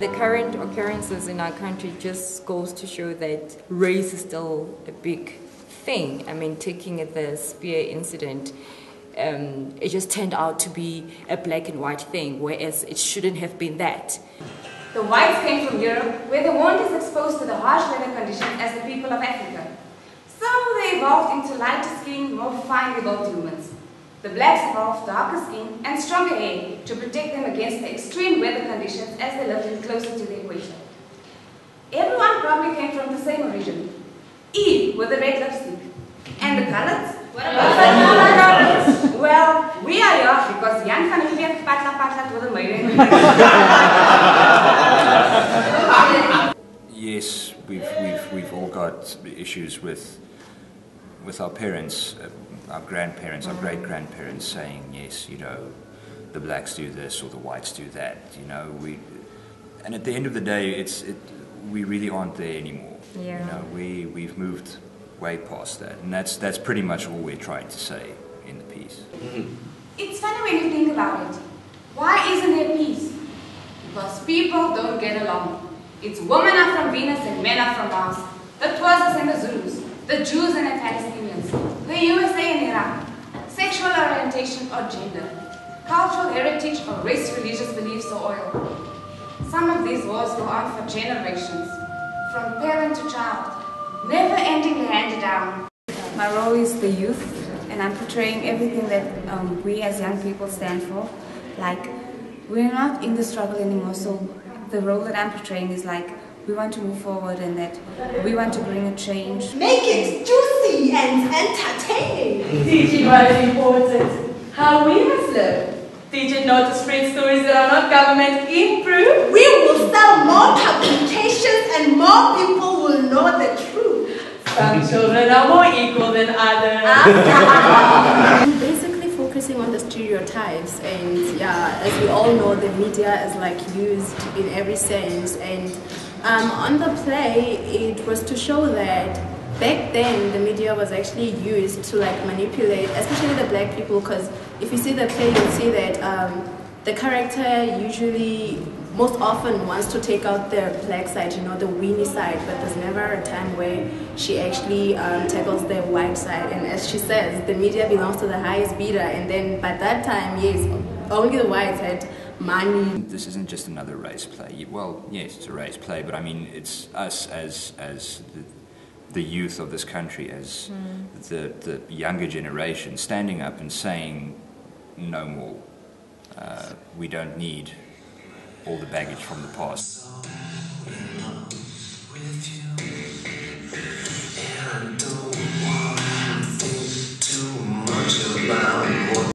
The current occurrences in our country just goes to show that race is still a big thing. I mean, taking the spear incident, it just turned out to be a black and white thing, whereas it shouldn't have been that. The whites came from Europe, where the world is exposed to the harsh weather conditions as the people of Africa. So they evolved into lighter-skinned, more fine-evolved humans. The blacks evolved darker skin and stronger hair to protect them against the extreme weather conditions as they lived closer to the equator. Everyone probably came from the same origin. Eve with the red lipstick. And the colours? What about the colours? Well, we are here because Jan van Heerden patla with a maiden. Yes, we've all got issues with our parents, our grandparents, our great-grandparents saying, yes, you know, the blacks do this or the whites do that, you know. And at the end of the day, we really aren't there anymore. Yeah. You know, we've moved way past that, and that's pretty much all we're trying to say in the piece. Mm-hmm. It's funny when you think about it. Why isn't there peace? Because people don't get along. It's women are from Venus and men are from Mars. The Twas and the Zulus. The Jews and the Palestinians, the USA and Iraq, sexual orientation or gender, cultural heritage or race, religious beliefs or oil. Some of these wars go on for generations, from parent to child, never endingly handed down. My role is the youth, and I'm portraying everything that we as young people stand for. Like, we're not in the struggle anymore, so the role that I'm portraying is like, we want to move forward and that we want to bring a change. Make it juicy and entertaining. Teaching what is important, how we must live. Teaching not to spread stories that are not government approved. We will sell more publications and more people will know the truth. Some children are more equal than others. Focusing on the stereotypes, and yeah, as we all know, the media is like used in every sense. And on the play, it was to show that back then the media was actually used to like manipulate, especially the black people, because if you see the play, you'll see that the character usually most often wants to take out their black side, you know, the weenie side, but there's never a time where she actually tackles the white side. And as she says, the media belongs to the highest bidder, and then by that time, yes, only the whites had money. This isn't just another race play. Well, yes, it's a race play, but I mean, it's us as the youth of this country, as the younger generation, standing up and saying, no more, we don't need all the baggage from the past.